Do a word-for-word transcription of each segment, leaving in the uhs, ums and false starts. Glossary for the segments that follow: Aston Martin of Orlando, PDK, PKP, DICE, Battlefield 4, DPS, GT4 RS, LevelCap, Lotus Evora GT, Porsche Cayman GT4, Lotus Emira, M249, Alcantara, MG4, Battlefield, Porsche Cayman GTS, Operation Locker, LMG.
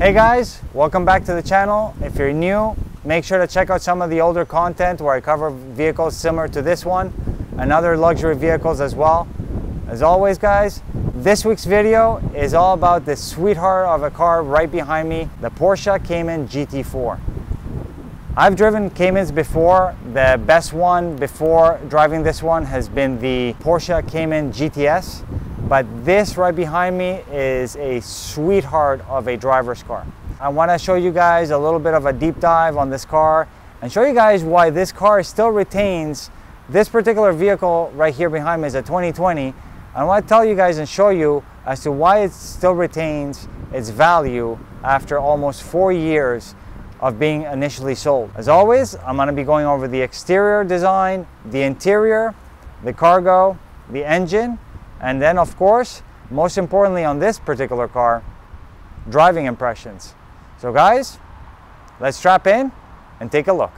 Hey guys, welcome back to the channel. If you're new, make sure to check out some of the older content where I cover vehicles similar to this one and other luxury vehicles as well. As always guys, this week's video is all about this sweetheart of a car right behind me, the Porsche Cayman G T four. I've driven Caymans before. The best one before driving this one has been the Porsche Cayman G T S, but this right behind me is a sweetheart of a driver's car. I want to show you guys a little bit of a deep dive on this car and show you guys why this car still retains this particular vehicle right here behind me is a twenty twenty. I want to tell you guys and show you as to why it still retains its value after almost four years of being initially sold. As always, I'm gonna be going over the exterior design, the interior, the cargo, the engine, and then of course, most importantly on this particular car, driving impressions. So guys, let's strap in and take a look.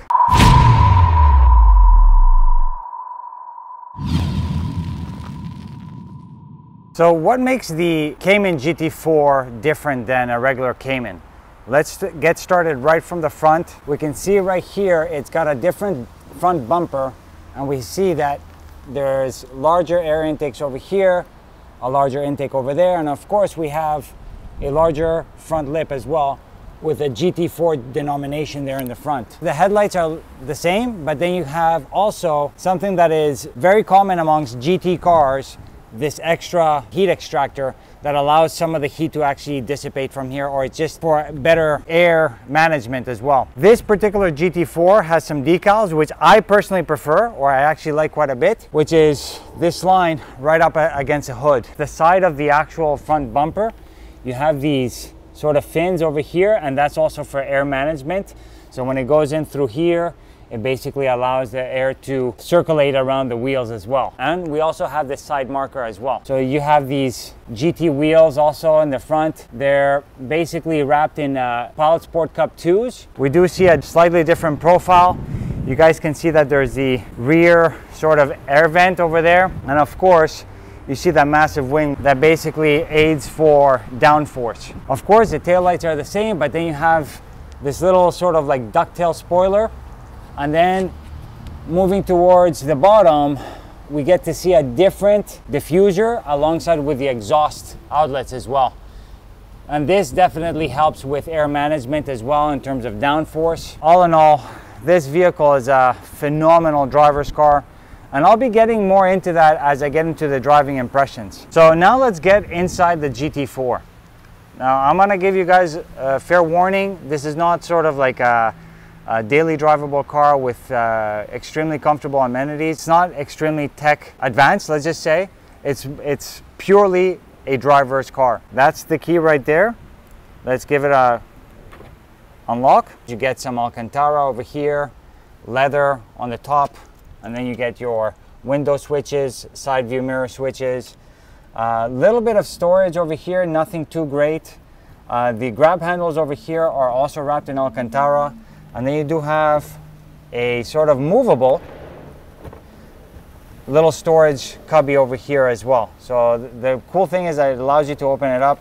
So what makes the Cayman G T four different than a regular Cayman? Let's get started right from the front. We can see right here, it's got a different front bumper, and we see that there's larger air intakes over here, a larger intake over there, and of course we have a larger front lip as well with a G T four denomination there in the front. The headlights are the same, but then you have also something that is very common amongst G T cars, this extra heat extractor that allows some of the heat to actually dissipate from here, or it's just for better air management as well. This particular G T four has some decals, which I personally prefer, or I actually like quite a bit, which is this line right up against the hood. The side of the actual front bumper, you have these sort of fins over here, and that's also for air management. So when it goes in through here, it basically allows the air to circulate around the wheels as well. And we also have this side marker as well. So you have these G T wheels also in the front. They're basically wrapped in uh, Pilot Sport Cup twos. We do see a slightly different profile. You guys can see that there's the rear sort of air vent over there. And of course, you see that massive wing that basically aids for downforce. Of course, the taillights are the same, but then you have this little sort of like ducktail spoiler. And then moving towards the bottom, we get to see a different diffuser alongside with the exhaust outlets as well. And this definitely helps with air management as well in terms of downforce. All in all, this vehicle is a phenomenal driver's car. And I'll be getting more into that as I get into the driving impressions. So now let's get inside the G T four. Now I'm gonna give you guys a fair warning. This is not sort of like a A daily drivable car with uh, extremely comfortable amenities. It's not extremely tech advanced, let's just say. It's, it's purely a driver's car. That's the key right there. Let's give it a unlock. You get some Alcantara over here, leather on the top, and then you get your window switches, side view mirror switches. A uh, little bit of storage over here, nothing too great. Uh, the grab handles over here are also wrapped in Alcantara. And then you do have a sort of movable little storage cubby over here as well. So the cool thing is that it allows you to open it up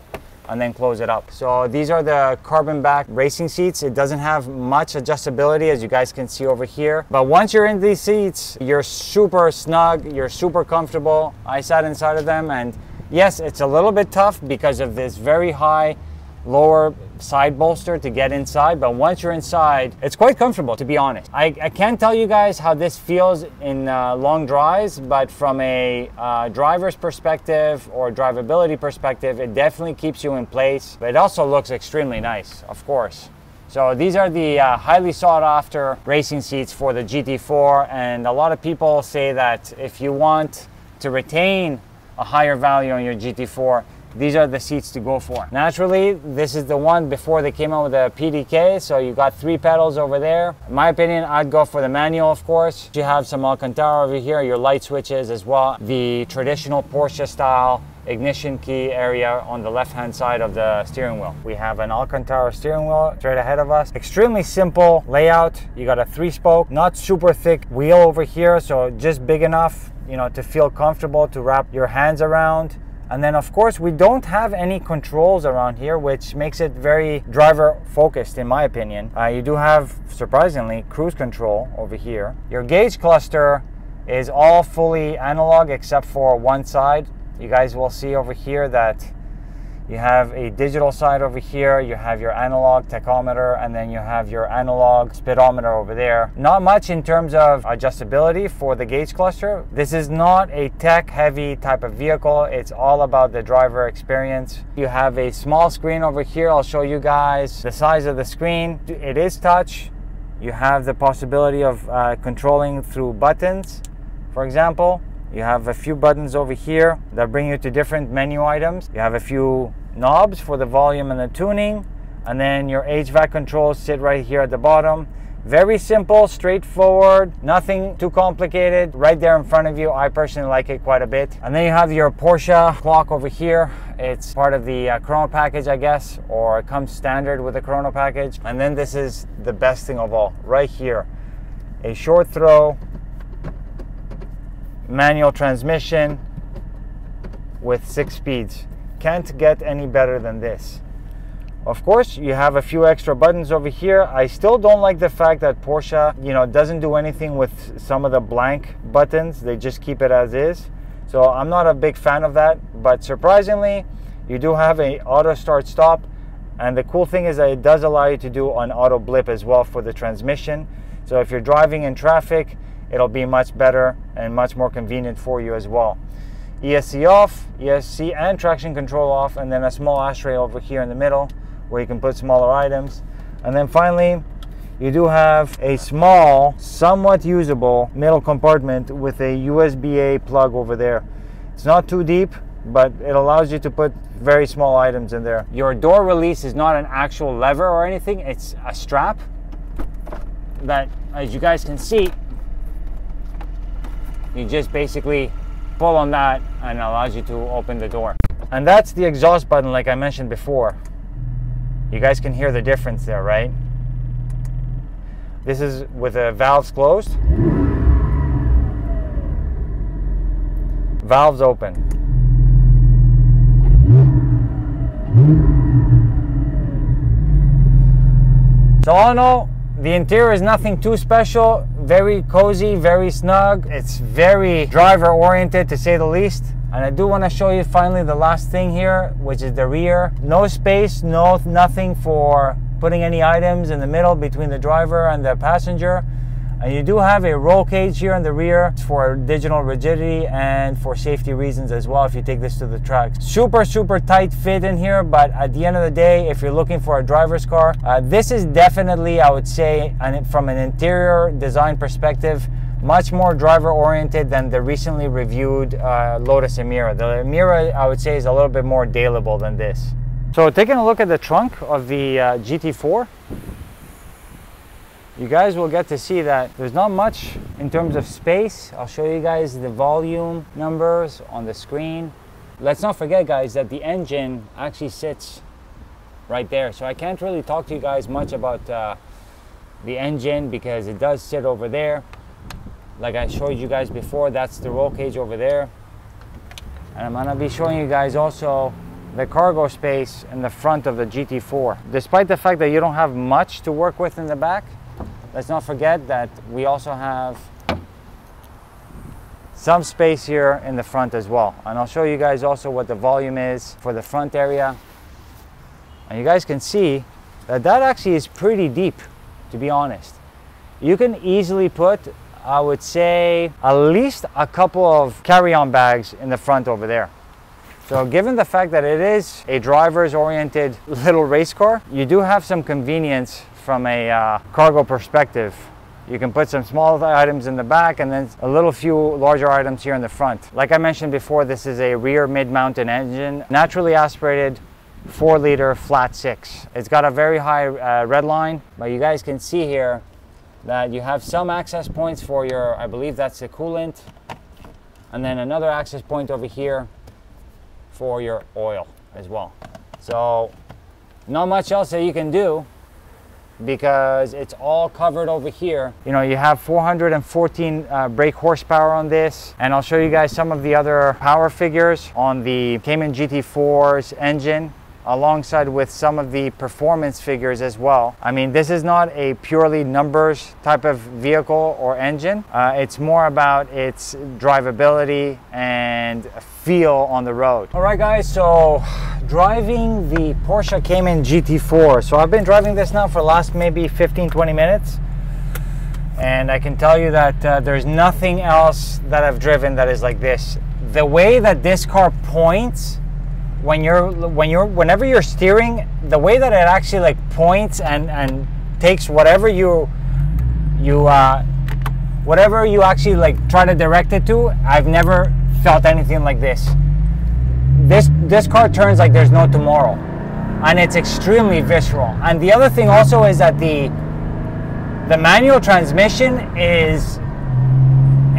and then close it up. So these are the carbon back racing seats. It doesn't have much adjustability, as you guys can see over here. But once you're in these seats, you're super snug, you're super comfortable. I sat inside of them, and yes, it's a little bit tough because of this very high lower side bolster to get inside, but once you're inside, it's quite comfortable, to be honest. I, I can't tell you guys how this feels in uh, long drives, but from a uh, driver's perspective or drivability perspective, it definitely keeps you in place. But it also looks extremely nice, of course. So these are the uh, highly sought after racing seats for the G T four, and a lot of people say that if you want to retain a higher value on your G T four, these are the seats to go for. Naturally, this is the one before they came out with the P D K, so you got three pedals over there. In my opinion, I'd go for the manual, of course. You have some Alcantara over here, your light switches as well, the traditional Porsche style ignition key area on the left-hand side of the steering wheel. We have an Alcantara steering wheel straight ahead of us. Extremely simple layout. You got a three-spoke, not super thick wheel over here, so just big enough, you know, to feel comfortable to wrap your hands around. And then of course we don't have any controls around here, which makes it very driver focused in my opinion. Uh, you do have, surprisingly, cruise control over here. Your gauge cluster is all fully analog except for one side. You guys will see over here that you have a digital side over here, you have your analog tachometer, and then you have your analog speedometer over there. Not much in terms of adjustability for the gauge cluster. This is not a tech-heavy type of vehicle. It's all about the driver experience. You have a small screen over here. I'll show you guys the size of the screen. It is touch. You have the possibility of uh, controlling through buttons, for example. You have a few buttons over here that bring you to different menu items. You have a few knobs for the volume and the tuning, and then your H V A C controls sit right here at the bottom. Very simple, straightforward, nothing too complicated, right there in front of you. I personally like it quite a bit. And then you have your Porsche clock over here. It's part of the uh, chrono package, I guess, or it comes standard with the chrono package. And then this is the best thing of all, right here, a short throw manual transmission with six speeds. Can't get any better than this. Of course, you have a few extra buttons over here. I still don't like the fact that Porsche, you know, doesn't do anything with some of the blank buttons. They just keep it as is. So I'm not a big fan of that, but surprisingly, you do have an auto start stop. And the cool thing is that it does allow you to do an auto blip as well for the transmission. So if you're driving in traffic, it'll be much better and much more convenient for you as well. E S C off, E S C and traction control off, and then a small ashtray over here in the middle where you can put smaller items. And then finally, you do have a small, somewhat usable middle compartment with a U S B A plug over there. It's not too deep, but it allows you to put very small items in there. Your door release is not an actual lever or anything. It's a strap that, as you guys can see, you just basically pull on that and it allows you to open the door. And that's the exhaust button, like I mentioned before. You guys can hear the difference there, right? This is with the valves closed. Valves open. So all in all, the interior is nothing too special. Very cozy, very snug. It's very driver-oriented, to say the least. And I do want to show you finally the last thing here, which is the rear. No space, no nothing for putting any items in the middle between the driver and the passenger. And you do have a roll cage here in the rear for digital rigidity and for safety reasons as well if you take this to the track. Super, super tight fit in here, but at the end of the day, if you're looking for a driver's car, uh, this is definitely, I would say, an, from an interior design perspective, much more driver-oriented than the recently reviewed uh, Lotus Emira. The Emira, I would say, is a little bit more dailyable than this. So taking a look at the trunk of the uh, G T four, you guys will get to see that there's not much in terms of space. I'll show you guys the volume numbers on the screen. Let's not forget, guys, that the engine actually sits right there. So I can't really talk to you guys much about uh, the engine because it does sit over there. Like I showed you guys before, that's the roll cage over there. And I'm gonna be showing you guys also the cargo space in the front of the G T four. Despite the fact that you don't have much to work with in the back, let's not forget that we also have some space here in the front as well. And I'll show you guys also what the volume is for the front area. And you guys can see that that actually is pretty deep, to be honest. You can easily put, I would say, at least a couple of carry-on bags in the front over there. So given the fact that it is a driver's oriented little race car, you do have some convenience from a uh, cargo perspective. You can put some small items in the back and then a little few larger items here in the front. Like I mentioned before, this is a rear mid-mounted engine, naturally aspirated four liter flat six. It's got a very high uh, red line, but you guys can see here that you have some access points for your, I believe that's the coolant, and then another access point over here for your oil as well. So not much else that you can do because it's all covered over here. You know, you have four hundred fourteen uh, brake horsepower on this, and I'll show you guys some of the other power figures on the Cayman G T four's engine, alongside with some of the performance figures as well. I mean, this is not a purely numbers type of vehicle or engine. Uh, it's more about its drivability and feel on the road. All right, guys, so driving the Porsche Cayman G T four. So I've been driving this now for the last maybe fifteen, twenty minutes. And I can tell you that uh, there's nothing else that I've driven that is like this. The way that this car points, when you're when you're whenever you're steering, the way that it actually like points and and takes whatever you you uh whatever you actually like try to direct it to, I've never felt anything like this. This this car turns like there's no tomorrow, and it's extremely visceral. And the other thing also is that the the manual transmission is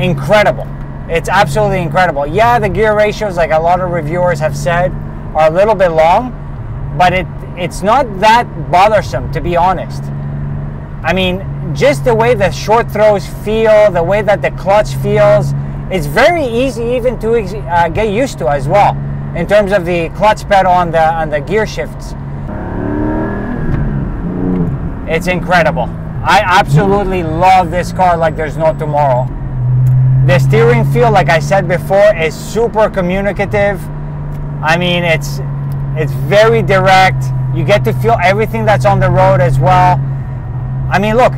incredible. It's absolutely incredible. Yeah, the gear ratios, like a lot of reviewers have said, are a little bit long, but it it's not that bothersome, to be honest. I mean, just the way the short throws feel, the way that the clutch feels, it's very easy even to uh, get used to as well, in terms of the clutch pedal on the on the gear shifts. It's incredible. I absolutely love this car like there's no tomorrow. The steering feel, like I said before, is super communicative. I mean, it's it's very direct. You get to feel everything that's on the road as well. I mean, look,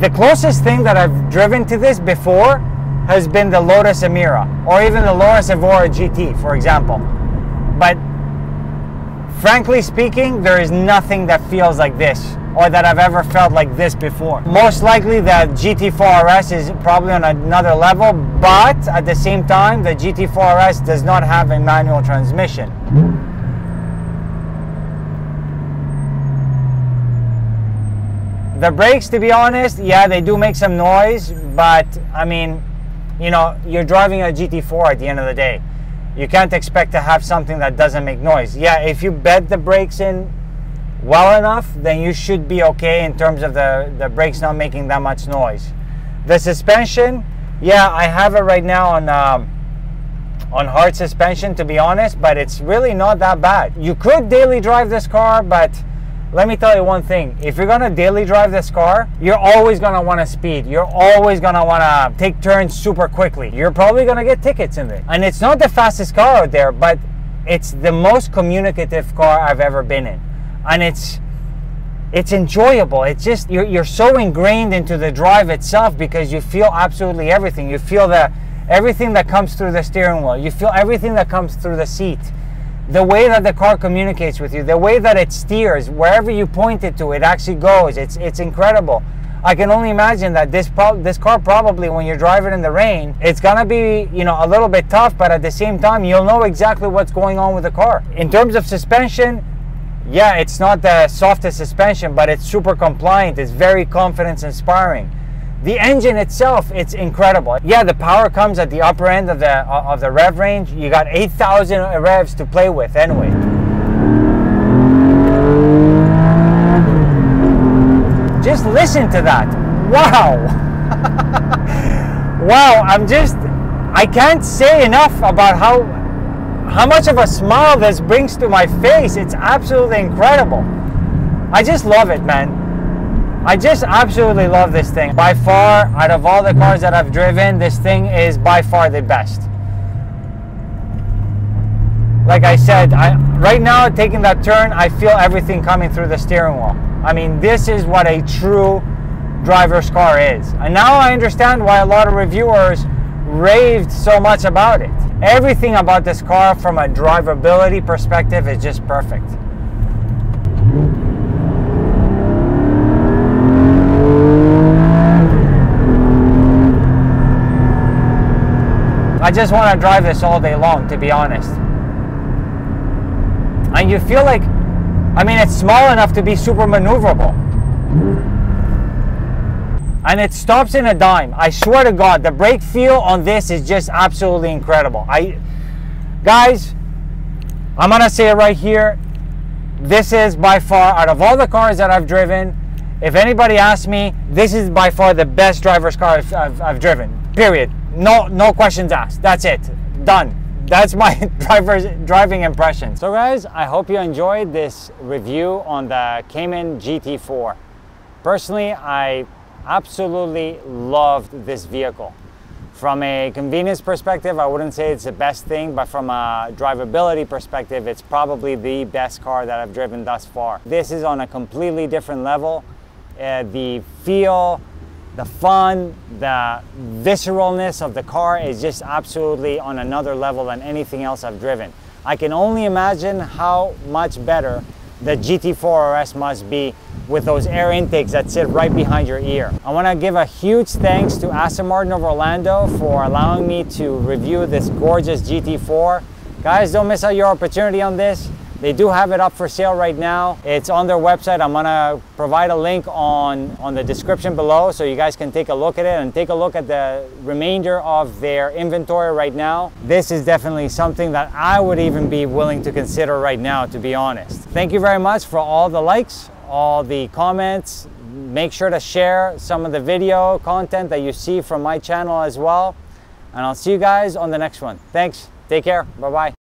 the closest thing that I've driven to this before has been the Lotus Emira, or even the Lotus Evora G T, for example. But frankly speaking, there is nothing that feels like this, or that I've ever felt like this before. Most likely the G T four R S is probably on another level, but at the same time, the G T four R S does not have a manual transmission. The brakes, to be honest, yeah, they do make some noise, but I mean, you know, you're driving a G T four at the end of the day. You can't expect to have something that doesn't make noise. Yeah, if you bed the brakes in well enough, then you should be okay in terms of the the brakes not making that much noise. The suspension, yeah, I have it right now on um, on hard suspension, to be honest, but it's really not that bad. You could daily drive this car, but let me tell you one thing: if you're gonna daily drive this car, you're always gonna want to speed. You're always gonna want to take turns super quickly. You're probably gonna get tickets in there. And it's not the fastest car out there, but it's the most communicative car I've ever been in. And it's it's enjoyable. It's just you're, you're so ingrained into the drive itself, because you feel absolutely everything. You feel the everything that comes through the steering wheel. You feel everything that comes through the seat, the way that the car communicates with you, the way that it steers. Wherever you point it to, it actually goes. It's it's incredible. I can only imagine that this pro this car probably, when you're driving in the rain, it's gonna be, you know, a little bit tough, but at the same time, you'll know exactly what's going on with the car. In terms of suspension, yeah, it's not the softest suspension, but it's super compliant. It's very confidence-inspiring. The engine itself, it's incredible. Yeah, the power comes at the upper end of the of the rev range. You got eight thousand revs to play with anyway. Just listen to that. Wow. Wow, I'm just, I can't say enough about how how much of a smile this brings to my face. It's absolutely incredible. I just love it, man. I just absolutely love this thing. By far, out of all the cars that I've driven, this thing is by far the best. Like I said, I, right now, taking that turn, I feel everything coming through the steering wheel. I mean, this is what a true driver's car is. And now I understand why a lot of reviewers raved so much about it. Everything about this car from a drivability perspective is just perfect. I just want to drive this all day long, to be honest. And you feel like, I mean, it's small enough to be super maneuverable. And it stops in a dime. I swear to God, the brake feel on this is just absolutely incredible. I, guys, I'm gonna say it right here, this is by far, out of all the cars that I've driven, if anybody asks me, this is by far the best driver's car I've, I've, I've driven, period. No, no questions asked, that's it, done. That's my driver's driving impression. So guys, I hope you enjoyed this review on the Cayman G T four. Personally, I absolutely loved this vehicle. From a convenience perspective, I wouldn't say it's the best thing, but from a drivability perspective, it's probably the best car that I've driven thus far. This is on a completely different level. Uh, the feel, the fun, the visceralness of the car is just absolutely on another level than anything else I've driven. I can only imagine how much better the G T four R S must be with those air intakes that sit right behind your ear. I want to give a huge thanks to Aston Martin of Orlando for allowing me to review this gorgeous G T four. Guys, don't miss out your opportunity on this. They do have it up for sale right now. It's on their website. I'm gonna provide a link on, on the description below so you guys can take a look at it and take a look at the remainder of their inventory right now. This is definitely something that I would even be willing to consider right now, to be honest. Thank you very much for all the likes, all the comments. Make sure to share some of the video content that you see from my channel as well. And I'll see you guys on the next one. Thanks, take care, bye-bye.